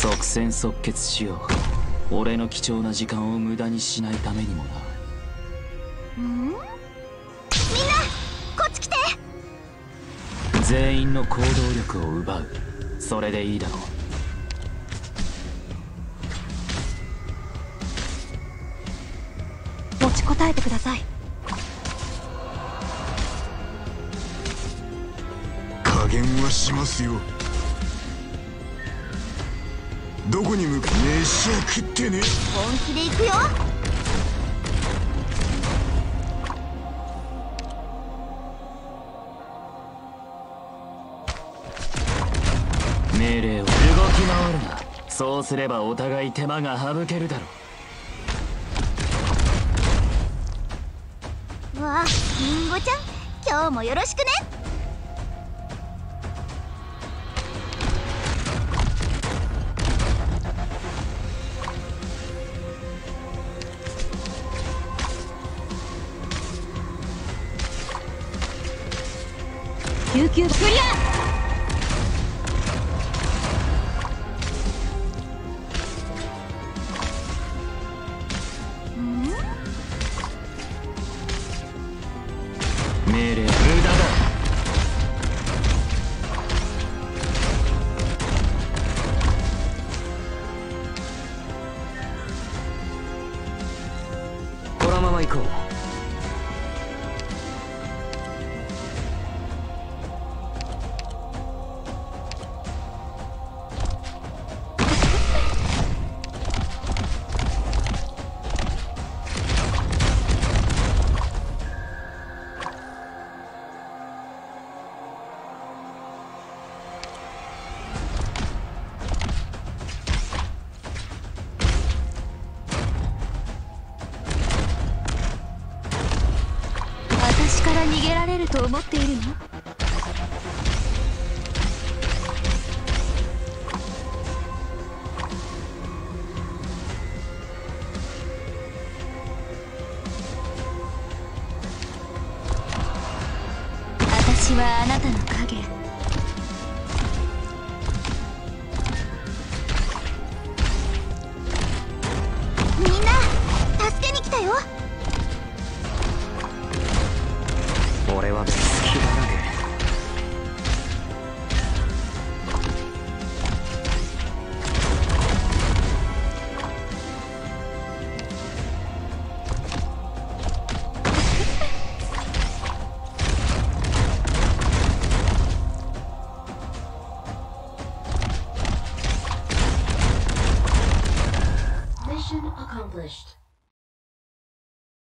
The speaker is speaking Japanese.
即戦即決しよう。俺の貴重な時間を無駄にしないためにもな。うん？みんなこっち来て。全員の行動力を奪う。それでいいだろう。答えてください。加減はしますよ。どこに向かう？飯を食ってね。本気で行くよ。命令を動き回るな。そうすればお互い手間が省けるだろう。リンゴちゃん、今日もよろしくね。救急クリア。と思っているの？私はあなたの影。みんな助けに来たよ。俺は別に